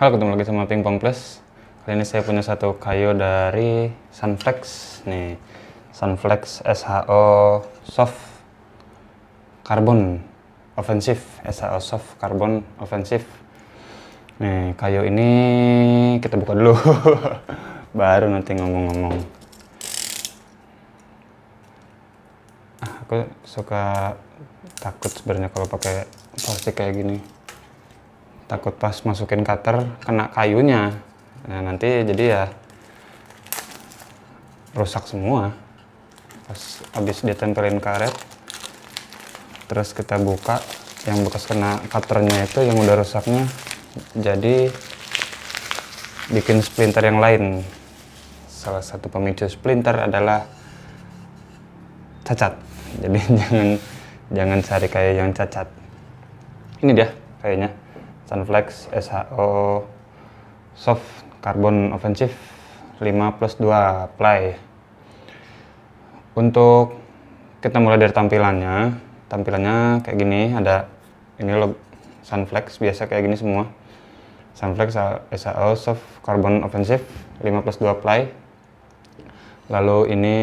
Halo, ketemu lagi sama Pingpong Plus. Kali ini saya punya satu kayu dari Sunflex nih. Sunflex SHO Soft Carbon Offensive. Nih, kayu ini kita buka dulu. Baru nanti ngomong-ngomong. Aku suka takut sebenarnya kalau pakai plastik kayak gini. Takut pas masukin cutter kena kayunya, nah nanti jadi ya rusak semua. Pas habis ditempelin karet, terus kita buka yang bekas kena cutternya itu yang udah rusaknya, jadi bikin splinter yang lain. Salah satu pemicu splinter adalah cacat, jadi jangan cari kayu yang cacat. Ini dia kayunya. Sunflex SHO Soft Carbon Offensive 5+2 ply. Untuk kita mulai dari tampilannya kayak gini. Ada ini logo Sunflex, biasa kayak gini semua. Sunflex SHO Soft Carbon Offensive 5+2 ply. Lalu ini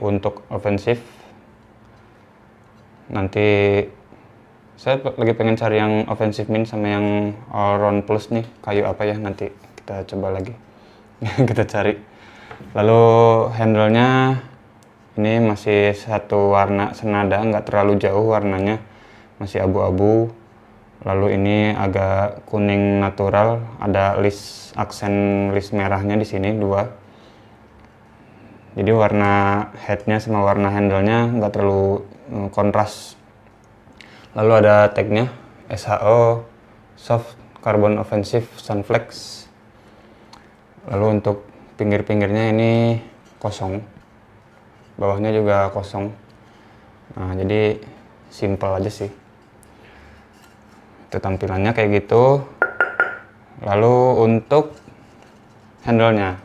untuk offensive. Nanti saya lagi pengen cari yang offensive min sama yang all round plus nih. Kayu apa ya, nanti kita coba lagi. Kita cari. Lalu handle-nya ini masih satu warna senada, nggak terlalu jauh warnanya, masih abu-abu. Lalu ini agak kuning natural, ada list aksen list merahnya di sini dua. Jadi warna headnya sama warna handle-nya nggak terlalu kontras. Lalu ada tagnya SHO Soft Carbon Offensive Sunflex. Lalu untuk pinggir-pinggirnya ini kosong, bawahnya juga kosong. Nah, jadi simple aja sih. Itu tampilannya kayak gitu. Lalu untuk handle-nya,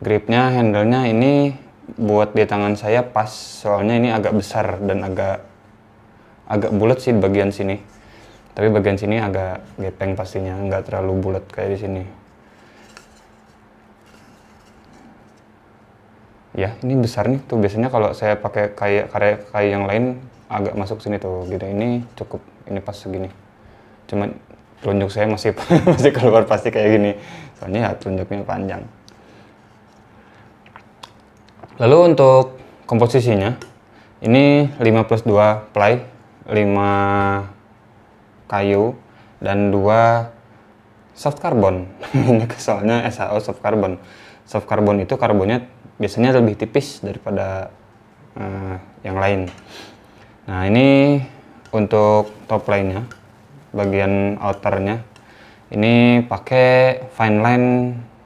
gripnya, handle-nya ini buat di tangan saya pas, soalnya ini agak besar dan agak bulat sih di bagian sini, tapi bagian sini agak gepeng pastinya, nggak terlalu bulat kayak di sini. Ya, ini besar nih tuh, biasanya kalau saya pakai kayu yang lain agak masuk sini tuh, gitu. Ini cukup, ini pas segini. Cuman telunjuk saya masih masih keluar pasti kayak gini, soalnya ya telunjuknya panjang. Lalu untuk komposisinya, ini 5+2 ply. 5 kayu dan 2 soft carbon. Ini soalnya SHO soft carbon. Soft carbon itu karbonnya biasanya lebih tipis daripada yang lain. Nah, ini untuk top line-nya, bagian outernya. Ini pakai fine line,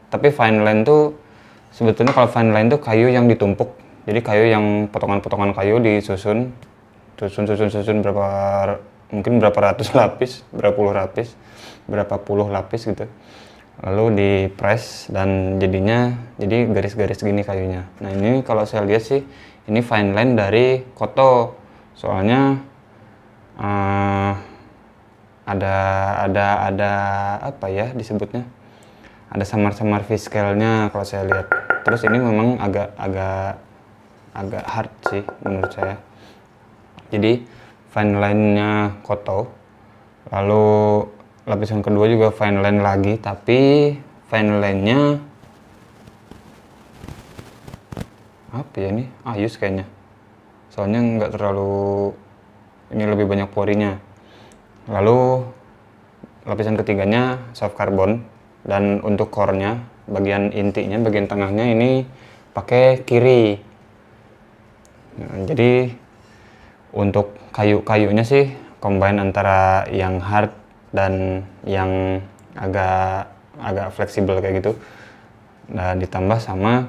tapi fine line tuh sebetulnya kalau fine line tuh kayu yang ditumpuk. Jadi kayu yang potongan-potongan kayu disusun. Susun berapa, mungkin berapa ratus lapis, berapa puluh lapis gitu, lalu di press dan jadinya jadi garis-garis gini kayunya. Nah, ini kalau saya lihat sih ini fine line dari koto, soalnya ada apa ya disebutnya, ada samar-samar V-scale-nya kalau saya lihat. Terus ini memang agak hard sih menurut saya. Jadi fine line-nya koto, lalu lapisan kedua juga fine line lagi, tapi fine line-nya apa ya ini? Ayus kayaknya, soalnya nggak terlalu, ini lebih banyak porinya. Lalu lapisan ketiganya soft carbon, dan untuk core-nya, bagian intinya, bagian tengahnya ini pakai kiri. Nah, jadi untuk kayu-kayunya sih combine antara yang hard dan yang agak fleksibel kayak gitu. Nah, ditambah sama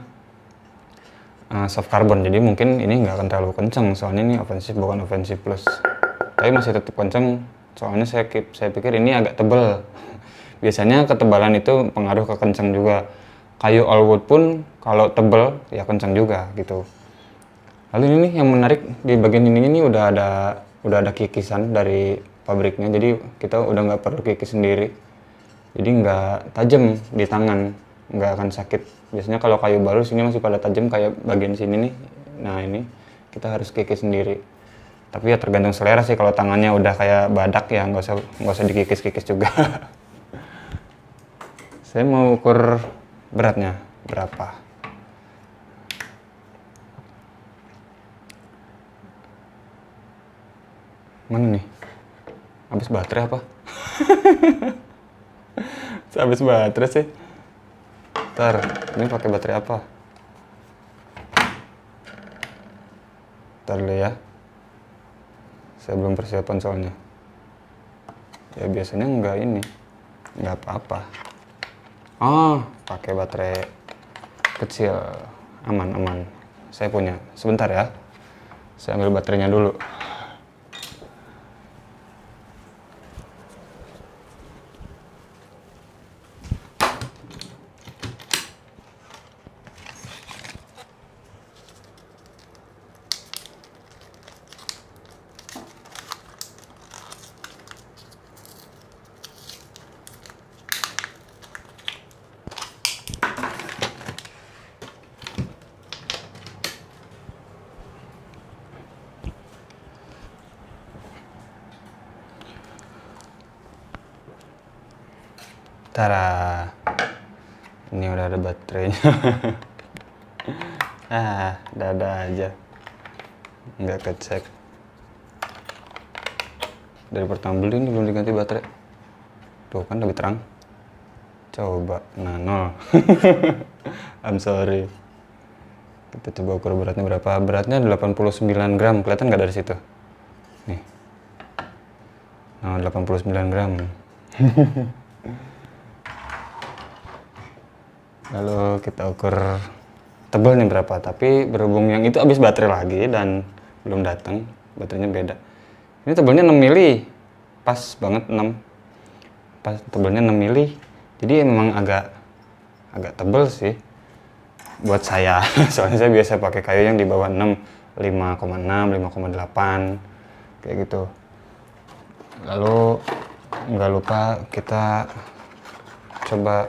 soft carbon. Jadi mungkin ini nggak akan terlalu kenceng, soalnya ini offensive bukan offensive plus. Tapi masih tetap kenceng, soalnya saya pikir ini agak tebal. Biasanya ketebalan itu pengaruh ke kenceng juga. Kayu all wood pun kalau tebal ya kenceng juga gitu. Lalu ini nih yang menarik, di bagian ini udah ada kikisan dari pabriknya, jadi kita udah nggak perlu kikis sendiri. Jadi nggak tajam di tangan, nggak akan sakit. Biasanya kalau kayu baru sini masih pada tajam kayak bagian sini nih. Nah ini kita harus kikis sendiri. Tapi ya tergantung selera sih, kalau tangannya udah kayak badak ya nggak usah dikikis-kikis juga. Saya mau ukur beratnya berapa. Mana nih? Habis baterai apa? Habis baterai sih. Ntar, ini pakai baterai apa? Ntar dulu ya. Saya belum persiapan soalnya. Ya biasanya nggak ini. Nggak apa-apa. Oh, pakai baterai kecil. Aman-aman. Saya punya. Sebentar ya. Saya ambil baterainya dulu. Tara, ini udah ada baterainya. Ah, dada aja, nggak kecek. Dari pertama beli ini belum diganti baterai. Tuh kan lebih terang. Coba, nah nol. I'm sorry. Kita coba ukur beratnya berapa. Beratnya 89 gram. Kelihatan nggak dari situ? Nih, nah 89 gram. Lalu kita ukur tebalnya berapa, tapi berhubung yang itu habis baterai lagi dan belum datang, baterainya beda. Ini tebalnya 6 mili, pas banget 6. Pas tebalnya 6 mili, jadi memang agak tebal sih buat saya. Soalnya saya biasa pakai kayu yang di bawah 6, 5,6, 5,8 kayak gitu. Lalu nggak lupa kita coba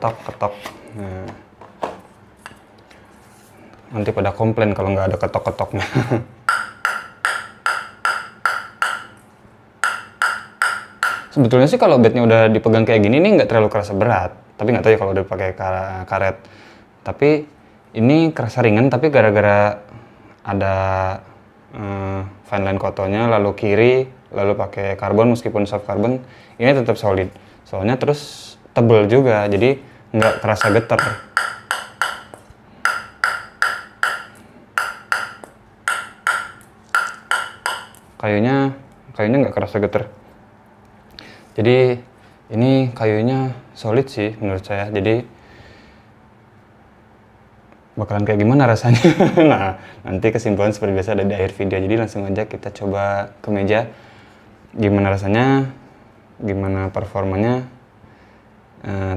ketok. Nah. Nanti pada komplain kalau nggak ada ketok-ketoknya. Sebetulnya sih kalau bednya udah dipegang kayak gini nih nggak terlalu kerasa berat. Tapi nggak tahu ya kalau udah pakai karet. Tapi ini kerasa ringan, tapi gara-gara ada fine line kotonya, lalu kiri, lalu pakai karbon meskipun soft carbon, ini tetap solid. Soalnya terus tebel juga, jadi nggak terasa getar. Kayunya nggak kerasa getar. Jadi ini kayunya solid sih menurut saya. Jadi bakalan kayak gimana rasanya? Nah, nanti kesimpulan seperti biasa ada di akhir video. Jadi langsung aja kita coba ke meja. Gimana rasanya? Gimana performanya?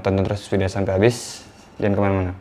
Tonton terus video sampai habis, jangan kemana-mana.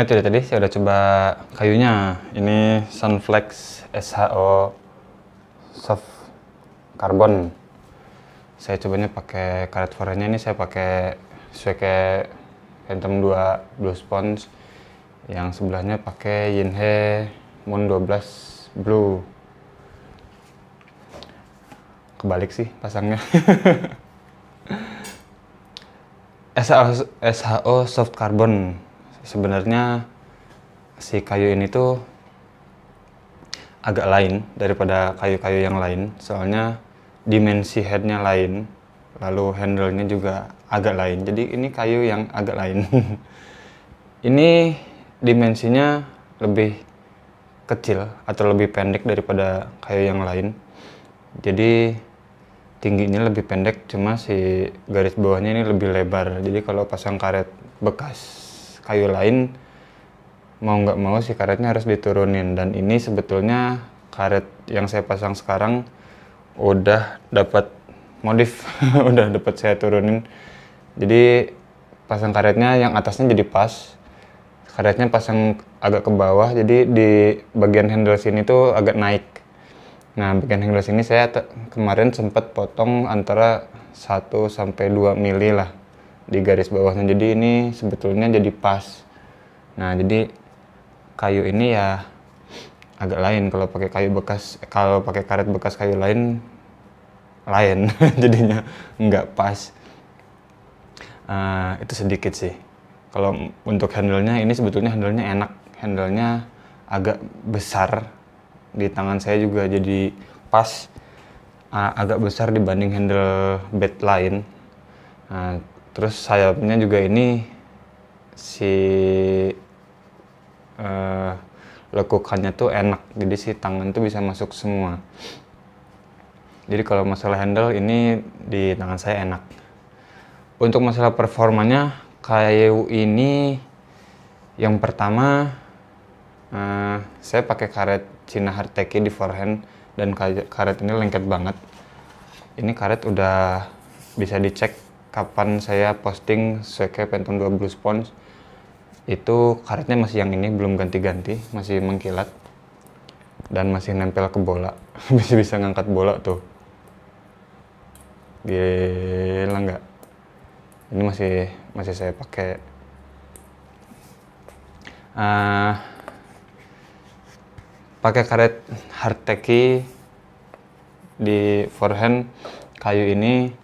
Nah itu dia, tadi saya udah coba kayunya. Ini Sunflex SHO Soft Carbon. Saya cobanya pakai karet forenya, ini saya pakai Sueke Phantom 2 Blue Spons. Yang sebelahnya pakai Yinhe Moon 12 Blue. Kebalik sih pasangnya. SHO Soft Carbon. Sebenarnya si kayu ini tuh agak lain daripada kayu-kayu yang lain, soalnya dimensi headnya lain, lalu handle-nya juga agak lain, jadi ini kayu yang agak lain. Ini dimensinya lebih kecil atau lebih pendek daripada kayu yang lain, jadi tingginya lebih pendek, cuma si garis bawahnya ini lebih lebar. Jadi kalau pasang karet bekas kayu lain, mau nggak mau si karetnya harus diturunin, dan ini sebetulnya karet yang saya pasang sekarang udah dapat modif. Udah dapat saya turunin, jadi pasang karetnya yang atasnya jadi pas, karetnya pasang agak ke bawah, jadi di bagian handle sini tuh agak naik. Nah bagian handle sini saya kemarin sempat potong antara 1 sampai 2 mili lah di garis bawahnya, jadi ini sebetulnya jadi pas. Nah jadi kayu ini ya agak lain, kalau pakai kayu bekas, kalau pakai karet bekas kayu lain lain. Jadinya nggak pas. Itu sedikit sih. Kalau untuk handle-nya, ini sebetulnya handle-nya enak, handle-nya agak besar di tangan saya juga, jadi pas. Agak besar dibanding handle bed lain. Terus sayapnya juga ini si lekukannya tuh enak, jadi si tangan tuh bisa masuk semua. Jadi kalau masalah handle ini di tangan saya enak. Untuk masalah performanya, kayu ini yang pertama saya pakai karet Cina Hardteki di forehand, dan karet ini lengket banget. Ini karet udah bisa dicek kapan saya posting Sueke Phantom 2 Blue Spons, itu karetnya masih yang ini, belum ganti-ganti, masih mengkilat dan masih nempel ke bola. Bisa-bisa ngangkat bola tuh, gila nggak? Ini masih saya pakai. Pakai karet Hardteki di forehand, kayu ini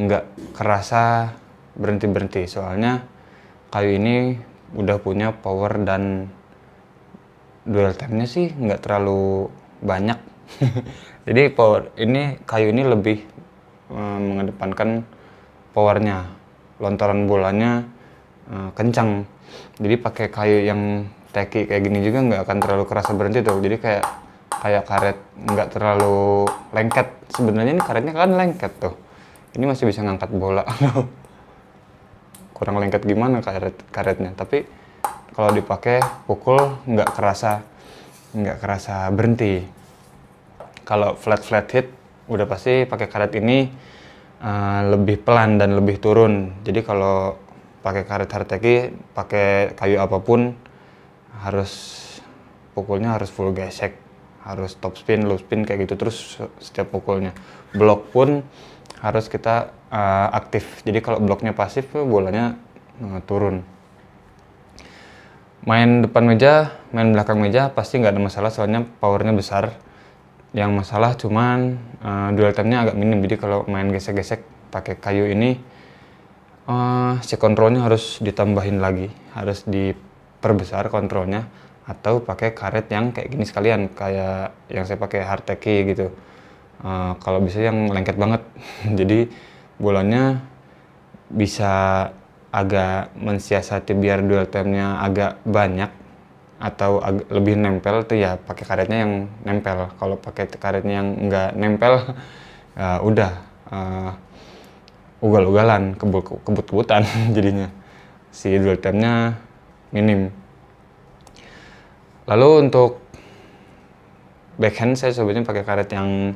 nggak kerasa berhenti-berhenti, soalnya kayu ini udah punya power dan dual time-nya sih nggak terlalu banyak. Jadi power ini, kayu ini lebih mengedepankan powernya, lontaran bolanya kencang. Jadi pakai kayu yang teki kayak gini juga nggak akan terlalu kerasa berhenti tuh, jadi kayak karet nggak terlalu lengket. Sebenarnya ini karetnya kan lengket tuh, ini masih bisa ngangkat bola. Kurang lengket gimana karetnya, tapi kalau dipakai pukul nggak kerasa berhenti. Kalau flat hit udah pasti pakai karet ini lebih pelan dan lebih turun. Jadi kalau pakai karet Hardteki, pakai kayu apapun, harus pukulnya harus full gesek, harus top spin, low spin kayak gitu terus setiap pukulnya. Blok pun harus kita aktif, jadi kalau bloknya pasif bolanya turun. Main depan meja, main belakang meja pasti nggak ada masalah, soalnya powernya besar. Yang masalah cuman dual time-nya agak minim, jadi kalau main gesek-gesek pakai kayu ini si kontrolnya harus ditambahin lagi, harus diperbesar kontrolnya, atau pakai karet yang kayak gini sekalian, kayak yang saya pakai Hardteki gitu. Kalau bisa yang lengket banget. Jadi bolanya bisa agak mensiasati biar dual time-nya agak banyak atau lebih nempel tuh ya, pakai karetnya yang nempel. Kalau pakai karetnya yang nggak nempel udah ugal-ugalan, kebut-kebutan jadinya, si dual time-nya minim. Lalu untuk backhand saya sebetulnya pakai karet yang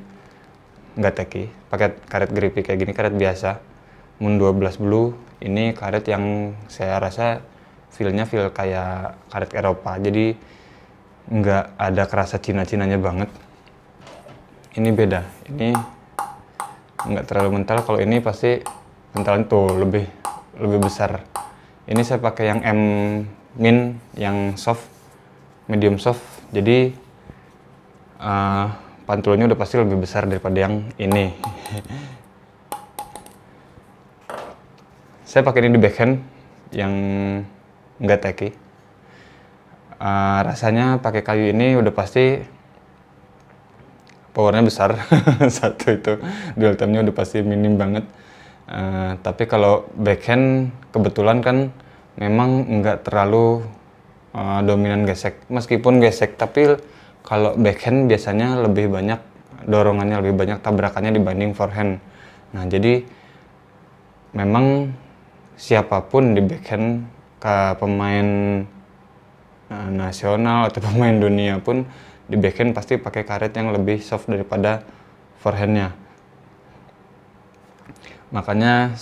nggak teki, pakai karet grippy kayak gini, karet biasa Moon 12 Blue. Ini karet yang saya rasa feelnya feel kayak karet Eropa, jadi nggak ada kerasa Cina-Cinanya banget. Ini beda, ini nggak terlalu mental. Kalau ini pasti mentalan tuh lebih besar. Ini saya pakai yang M min, yang soft, medium soft, jadi pantulnya udah pasti lebih besar daripada yang ini. Saya pakai ini di backhand yang nggak tacky. Rasanya pakai kayu ini udah pasti powernya besar. Satu itu dual time-nya udah pasti minim banget. Tapi kalau backhand kebetulan kan memang nggak terlalu dominan gesek. Meskipun gesek, tapi kalau backhand biasanya lebih banyak dorongannya, lebih banyak tabrakannya dibanding forehand. Nah, jadi memang siapapun di backhand, pemain nasional atau pemain dunia pun di backhand pasti pakai karet yang lebih soft daripada forehandnya. Makanya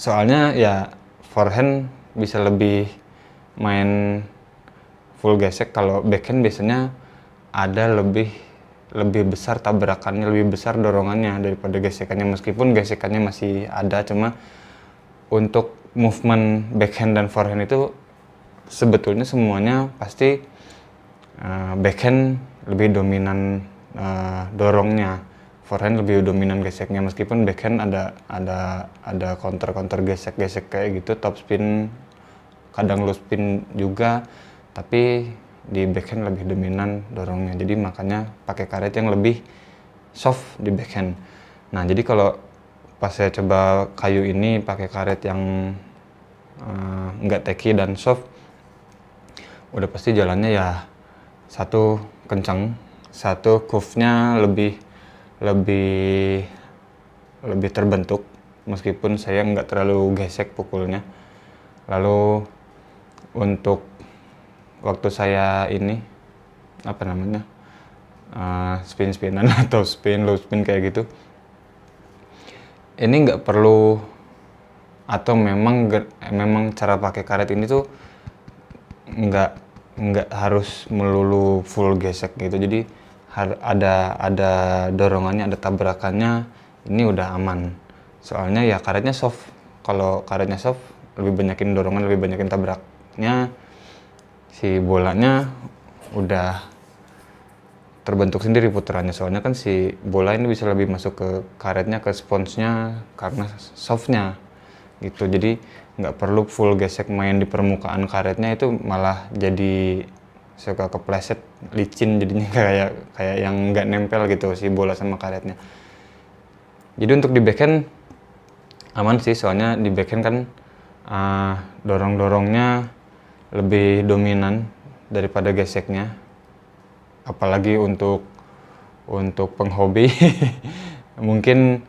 soalnya ya forehand bisa lebih main full gesek, kalau backhand biasanya ada lebih besar tabrakannya, lebih besar dorongannya daripada gesekannya. Meskipun gesekannya masih ada, cuma untuk movement backhand dan forehand itu sebetulnya semuanya pasti backhand lebih dominan dorongnya, forehand lebih dominan geseknya. Meskipun backhand ada counter gesek kayak gitu, top spin, kadang low spin juga, tapi di backhand lebih dominan dorongnya. Jadi makanya pakai karet yang lebih soft di backhand. Nah, jadi kalau pas saya coba kayu ini pakai karet yang nggak tacky dan soft, udah pasti jalannya ya satu kencang, satu curve-nya lebih terbentuk, meskipun saya nggak terlalu gesek pukulnya. Lalu untuk waktu saya ini apa namanya spin-spinan atau spin low spin kayak gitu, ini nggak perlu, atau memang cara pakai karet ini tuh nggak harus melulu full gesek gitu. Jadi ada dorongannya, ada tabrakannya, ini udah aman. Soalnya ya karetnya soft. Kalau karetnya soft lebih banyakin dorongan, lebih banyakin tabraknya, si bolanya udah terbentuk sendiri putarannya. Soalnya kan si bola ini bisa lebih masuk ke karetnya, ke sponsnya, karena softnya gitu. Jadi nggak perlu full gesek main di permukaan karetnya, itu malah jadi suka kepleset, licin jadinya, kayak yang nggak nempel gitu si bola sama karetnya. Jadi untuk di backhand aman sih, soalnya di backhand kan dorongnya lebih dominan daripada geseknya, apalagi untuk penghobi. Mungkin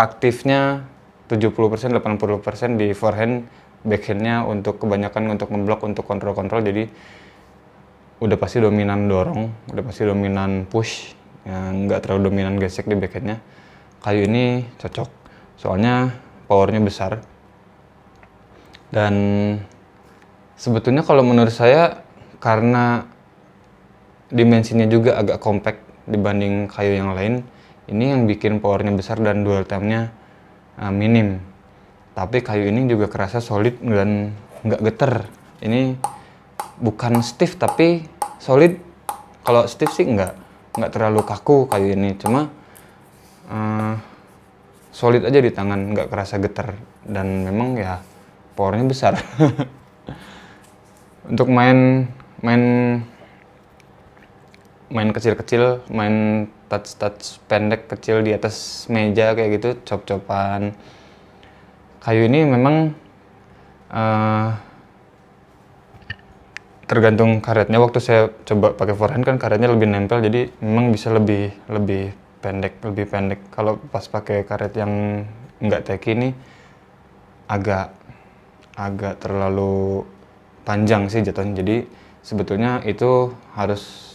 aktifnya 70% 80% di forehand, backhandnya untuk kebanyakan untuk ngeblok, untuk kontrol-kontrol. Jadi udah pasti dominan dorong, udah pasti dominan push, nggak terlalu dominan gesek di backhandnya. Kayu ini cocok, soalnya powernya besar. Dan sebetulnya kalau menurut saya, karena dimensinya juga agak compact dibanding kayu yang lain, ini yang bikin powernya besar dan dual time-nya minim. Tapi kayu ini juga kerasa solid dan nggak geter. Ini bukan stiff tapi solid. Kalau stiff sih nggak terlalu kaku kayu ini, cuma solid aja di tangan, nggak kerasa geter, dan memang ya powernya besar. Untuk main kecil-kecil, main touch-touch pendek kecil di atas meja kayak gitu, cop-copan, kayu ini memang tergantung karetnya. Waktu saya coba pakai forehand kan karetnya lebih nempel, jadi memang bisa lebih pendek. Kalau pas pakai karet yang nggak tacky ini agak terlalu panjang sih jatuhnya. Jadi sebetulnya itu harus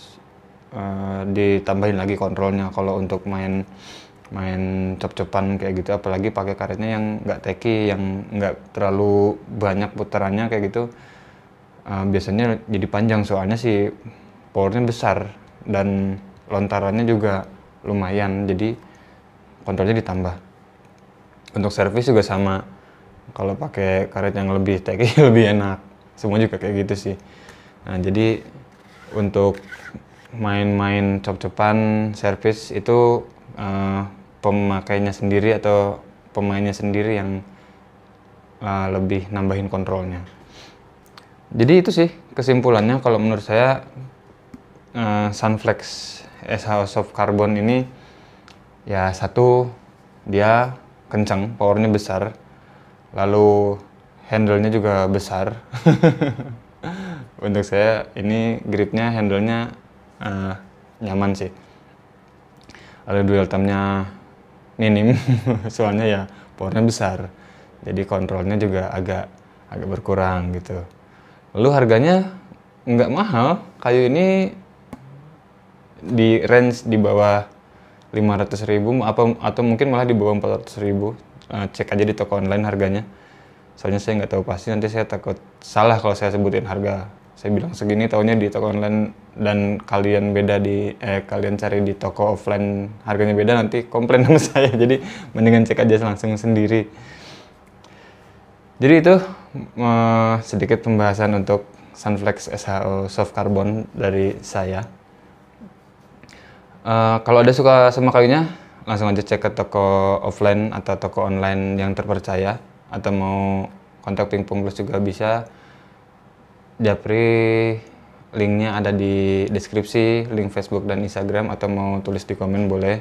ditambahin lagi kontrolnya kalau untuk main main cop-copan kayak gitu, apalagi pakai karetnya yang nggak teki, yang nggak terlalu banyak putarannya kayak gitu, biasanya jadi panjang soalnya si powernya besar dan lontarannya juga lumayan, jadi kontrolnya ditambah. Untuk servis juga sama, kalau pakai karet yang lebih teki lebih enak, semua juga kayak gitu sih. Nah jadi untuk main-main cop-copan servis itu pemakainya sendiri atau pemainnya sendiri yang lebih nambahin kontrolnya. Jadi itu sih kesimpulannya kalau menurut saya, Sunflex SHO Soft Carbon ini ya, satu dia kenceng, powernya besar, lalu handle-nya juga besar. Untuk saya ini gripnya, handle-nya nyaman sih. Lalu dual thumbnya minim, soalnya ya powernya besar, jadi kontrolnya juga agak berkurang gitu. Lalu harganya nggak mahal, kayu ini di range di bawah 500.000 atau mungkin malah di bawah 400.000. Cek aja di toko online harganya, soalnya saya nggak tahu pasti, nanti saya takut salah kalau saya sebutin harga. Saya bilang segini, taunya di toko online, dan kalian beda di kalian cari di toko offline harganya beda, nanti komplain sama saya. Jadi mendingan cek aja langsung sendiri. Jadi itu sedikit pembahasan untuk Sunflex SHO Soft Carbon dari saya. Kalau ada suka sama kayunya, langsung aja cek ke toko offline atau toko online yang terpercaya, atau mau kontak Pingpong Plus juga bisa. Japri, linknya ada di deskripsi, link Facebook dan Instagram, atau mau tulis di komen boleh.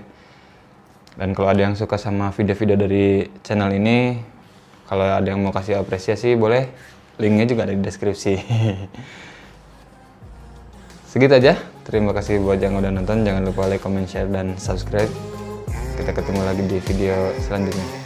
Dan kalau ada yang suka sama video-video dari channel ini, kalau ada yang mau kasih apresiasi boleh, linknya juga ada di deskripsi. Segitu aja, terima kasih buat yang udah nonton, jangan lupa like, comment, share, dan subscribe. Kita ketemu lagi di video selanjutnya.